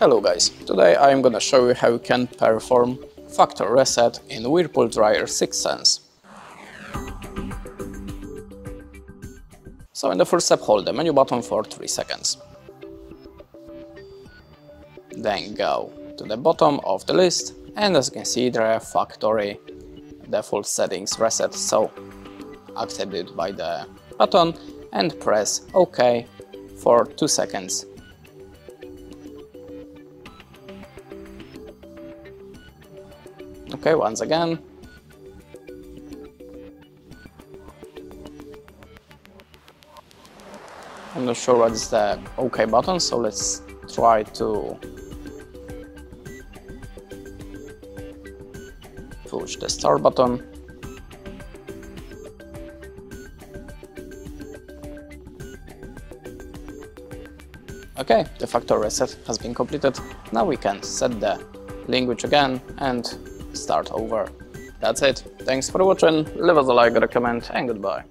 Hello guys, today I'm gonna show you how you can perform factory reset in Whirlpool dryer 6sense. So in the first step, hold the menu button for 3 seconds. Then go to the bottom of the list and as you can see there are factory default settings reset, so accept it by the button and press OK for 2 seconds. Okay, once again. I'm not sure what is the OK button, so let's try to push the start button. Okay, the factory reset has been completed. Now we can set the language again and start over. That's it. Thanks for watching, leave us a like or a comment, and goodbye.